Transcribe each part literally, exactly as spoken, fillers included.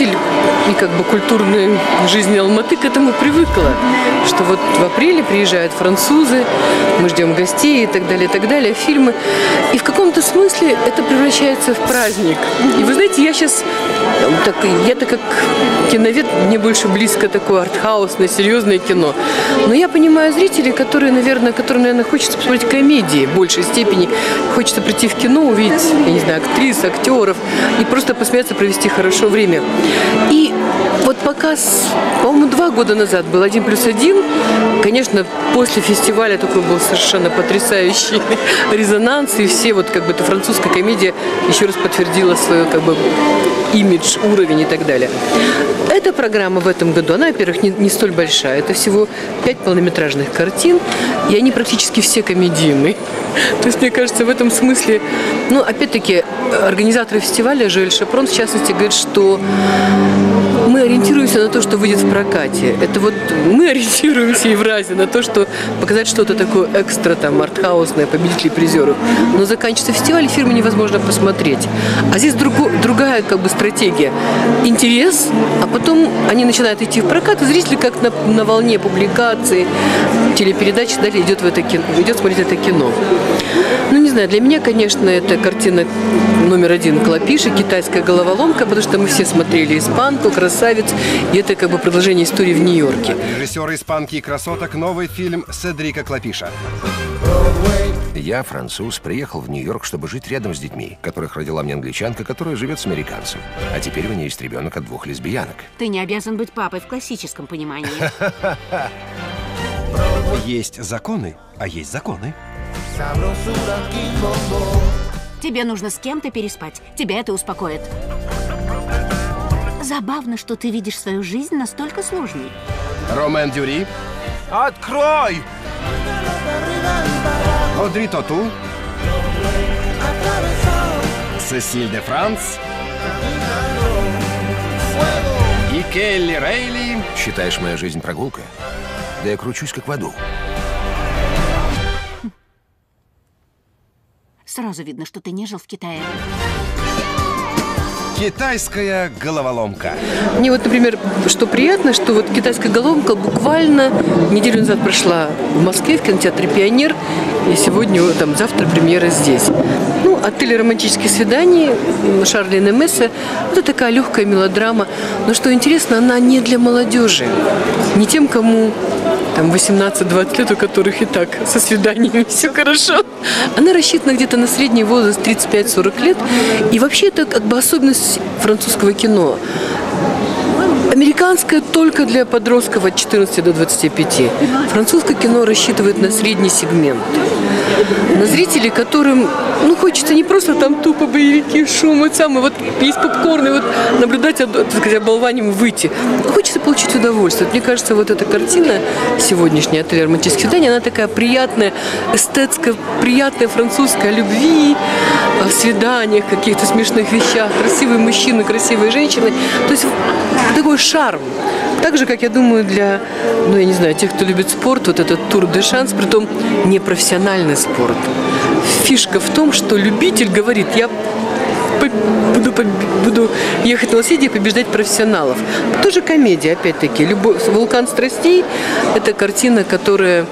стиль и как бы культурной жизни Алматы к этому привыкла, что вот в апреле приезжают французы, мы ждем гостей и так далее, и так далее, фильмы. И в каком-то смысле это превращается в праздник. И вы знаете, я сейчас, так, я-то как киновед, мне больше близко такое артхаусное, серьезное кино. Но я понимаю зрителей, которые, наверное, которым, наверное, хочется посмотреть комедии в большей степени. Хочется прийти в кино, увидеть, я не знаю, актрис, актеров и просто посмеяться, провести хорошо время. И вот показ, по-моему, два года назад был один плюс один. Конечно, после фестиваля такой был совершенно потрясающий резонанс. И все, вот как бы эта французская комедия еще раз подтвердила свой как бы имидж, уровень и так далее. Эта программа в этом году, она, во-первых, не, не столь большая. Это всего пять полнометражных картин. И они практически все комедийные. То есть, мне кажется, в этом смысле, ну, опять-таки, организаторы фестиваля, Жоэль Шапрон, в частности, говорит, что мы ориентируемся на то, что выйдет в прокате. Это вот мы ориентируемся и в разе на то, что показать что-то такое экстра, там, артхаусное, победители призеров. Но заканчивается фестиваль, фильмы невозможно посмотреть. А здесь друго, другая, как бы, стратегия. Интерес, а потом они начинают идти в прокат, и зрители как на, на волне публикации, телепередач, далее идет в это кино, идет смотреть это кино. Ну, не знаю, для меня, конечно, это картина номер один Клапиши, китайская головоломка, потому что мы все смотрели «Испанку», «Красавец», и это как бы продолжение истории в Нью-Йорке. Режиссер «Испанки и красоток» — новый фильм Седрика Клапиша. Я, француз, приехал в Нью-Йорк, чтобы жить рядом с детьми, которых родила мне англичанка, которая живет с американцем. А теперь у нее есть ребенок от двух лесбиянок. Ты не обязан быть папой в классическом понимании. Есть законы, а есть законы. Тебе нужно с кем-то переспать. Тебя это успокоит. Забавно, что ты видишь свою жизнь настолько сложной. Ромэн Дюри. Открой! Одри Тату. Сесиль де Франс. И Келли Рейли. Считаешь, моя жизнь прогулка? Да я кручусь, как в аду. Сразу видно, что ты не жил в Китае. Китайская головоломка. Мне вот, например, что приятно, что вот китайская головоломка буквально неделю назад прошла в Москве, в кинотеатре «Пионер», и сегодня, там, завтра премьера здесь. Ну, «Отель романтических свиданий» Шарля Немеса. Это такая легкая мелодрама. Но что интересно, она не для молодежи. Не тем, кому там восемнадцать-двадцать лет, у которых и так со свиданиями все хорошо. Она рассчитана где-то на средний возраст тридцать пять-сорок лет. И вообще это как бы особенность французского кино. Американское только для подростков от четырнадцати до двадцати пяти. Французское кино рассчитывает на средний сегмент. На зрителей, которым, ну, хочется не просто там тупо боевики, шум и самый, вот есть попкорн, и вот наблюдать, так сказать, оболванием выйти. Хочется получить удовольствие. Вот, мне кажется, вот эта картина сегодняшняя «Отель романтических свиданий», она такая приятная, эстетская, приятная французская любви, в свиданиях, каких-то смешных вещах, красивые мужчины, красивые женщины. То есть такой шарм. Так же, как, я думаю, для, ну, я не знаю, тех, кто любит спорт, вот этот тур де шанс, притом непрофессиональный спорт. Фишка в том, что любитель говорит, я буду, буду ехать на велосипеде и побеждать профессионалов. Тоже комедия, опять-таки. «Вулкан страстей» – это картина, которая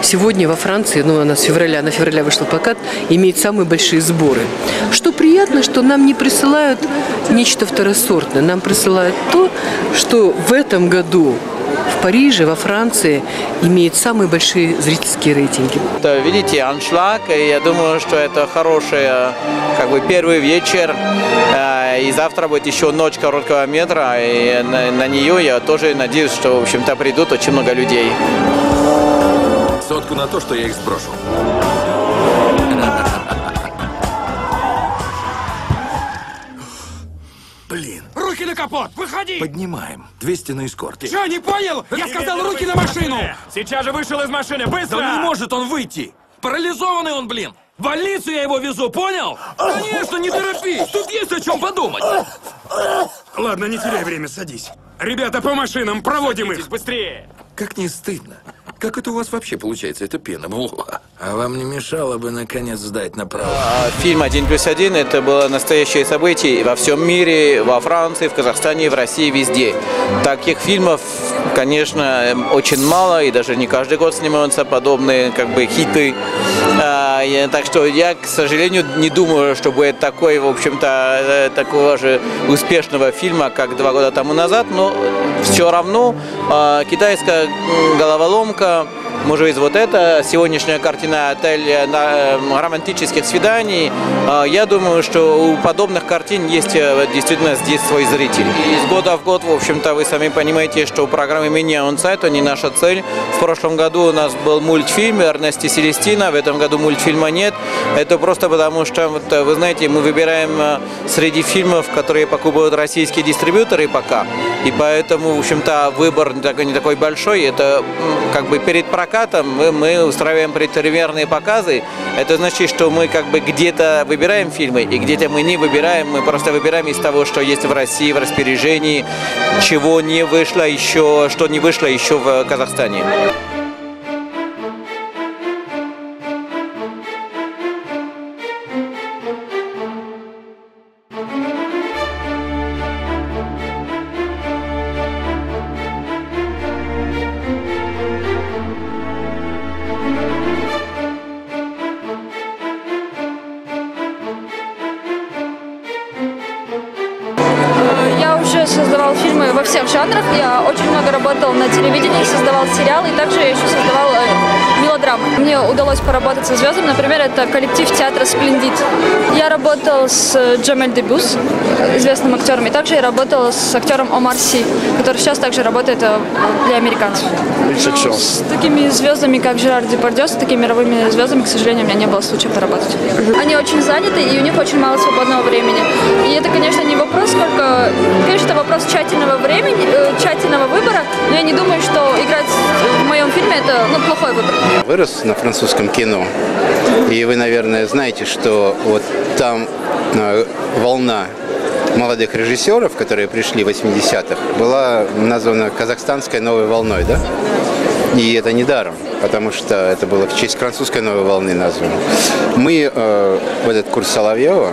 сегодня во Франции, ну, она с февраля, на февраля вышла в прокат, имеет самые большие сборы. Что приятно, что нам не присылают нечто второсортное, нам присылают то, что в этом году в Париже, во Франции имеет самые большие зрительские рейтинги. Это, видите, аншлаг, и я думаю, что это хороший, как бы, первый вечер. И завтра будет еще ночь короткого метра, и на, на нее я тоже надеюсь, что, в общем-то, придут очень много людей. Сотку на то, что я их сброшу. Блин. Руки на капот! Выходи! Поднимаем. двести на эскорте. Че, не понял? Я сказал, руки на машину! Сейчас же вышел из машины, быстро! Да не может он выйти! Парализованный он, блин! В больницу я его везу, понял? Конечно, не торопись! Тут есть о чем подумать! Ладно, не теряй время, садись. Ребята, по машинам, проводим их! Быстрее! Как не стыдно. Как это у вас вообще получается, эта пена? А вам не мешало бы, наконец, сдать направо? Фильм «один плюс один» — это было настоящее событие во всем мире, во Франции, в Казахстане, в России, везде. Таких фильмов, конечно, очень мало, и даже не каждый год снимаются подобные как бы хиты. Так что я, к сожалению, не думаю, что будет такой, в общем-то, такого же успешного фильма, как два года тому назад, но все равно китайская головоломка, может быть, вот эта сегодняшняя картина «Отель романтических свиданий», я думаю, что у подобных картин есть действительно здесь свой зритель. И из года в год, в общем-то, вы сами понимаете, что программа «Мини онсайт» — это не наша цель. В прошлом году у нас был мультфильм «Эрнест и Селестина», в этом году мультфильма нет. Это просто потому, что, вот, вы знаете, мы выбираем среди фильмов, которые покупают российские дистрибьюторы пока. И поэтому, в общем-то, выбор не такой большой. Это как бы перед прокатом. Мы, мы устраиваем предпремьерные показы. Это значит, что мы как бы где-то выбираем фильмы, и где-то мы не выбираем. Мы просто выбираем из того, что есть в России, в распоряжении, чего не вышло еще, что не вышло еще в Казахстане. Создавал фильмы во всех жанрах, я очень много работал на телевидении, создавал сериалы, и также я еще создавал мелодрамы. Мне удалось поработать со звездами, например, это коллектив театра «Splendid». Я работал с Джамель Дебус, известным актером, и также я работала с актером Омар Си, который сейчас также работает для американцев. Ну, с такими звездами, как Жерар Депардьё, с такими мировыми звездами, к сожалению, у меня не было случая поработать. Они очень заняты, и у них очень мало свободного времени. И это, конечно, не вопрос, сколько... Конечно, это вопрос тщательного времени, тщательного выбора, но я не думаю, что играть в моем фильме – это ну, плохой выбор. Я вырос на французском кино, и вы, наверное, знаете, что вот там волна молодых режиссеров, которые пришли в восьмидесятых, была названа казахстанской новой волной, да? И это не даром, потому что это было в честь французской новой волны названо. Мы э, в этот курс Соловьева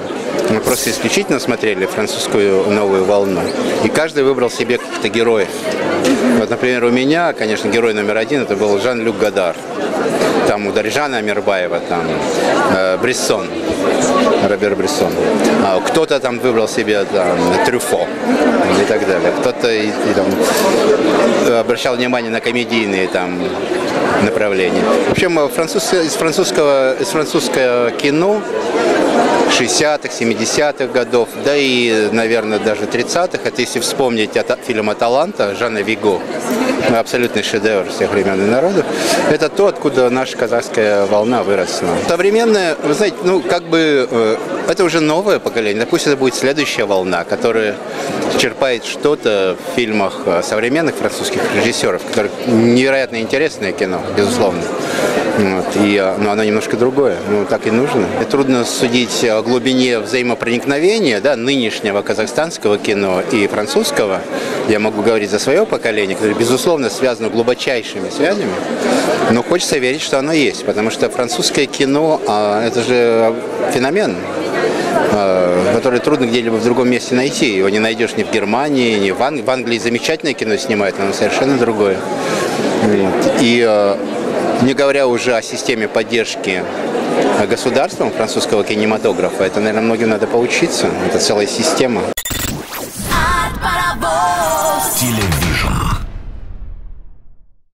мы просто исключительно смотрели французскую новую волну. И каждый выбрал себе каких-то героев. Вот, например, у меня, конечно, герой номер один это был Жан-Люк Годар. Там у Дарижана Мирбаева, там э, Брессон, Робер Брессон. А кто-то там выбрал себе там, Трюффо и так далее. Кто-то и, и, там, обращал внимание на комедийные там направления. В общем, француз, из, французского, из французского кино шестидесятых, семидесятых годов, да и, наверное, даже тридцатых, это если вспомнить фильм «Аталанта» Жана Виго, абсолютный шедевр всех времен и народов, это то, откуда наша казахская волна выросла. Современная, вы знаете, ну, как бы, это уже новое поколение, допустим, это будет следующая волна, которая черпает что-то в фильмах современных французских режиссеров, которые невероятно интересное кино, безусловно. Вот, и, но оно немножко другое, ну, так и нужно. И трудно судить о глубине взаимопроникновения да, нынешнего казахстанского кино и французского. Я могу говорить за свое поколение, которое, безусловно, связано глубочайшими связями. Но хочется верить, что оно есть, потому что французское кино а, – это же феномен, а, который трудно где-либо в другом месте найти. Его не найдешь ни в Германии, ни в Англии. В Англии замечательное кино снимают, но оно совершенно другое. И... Не говоря уже о системе поддержки государством французского кинематографа, это, наверное, многим надо поучиться. Это целая система.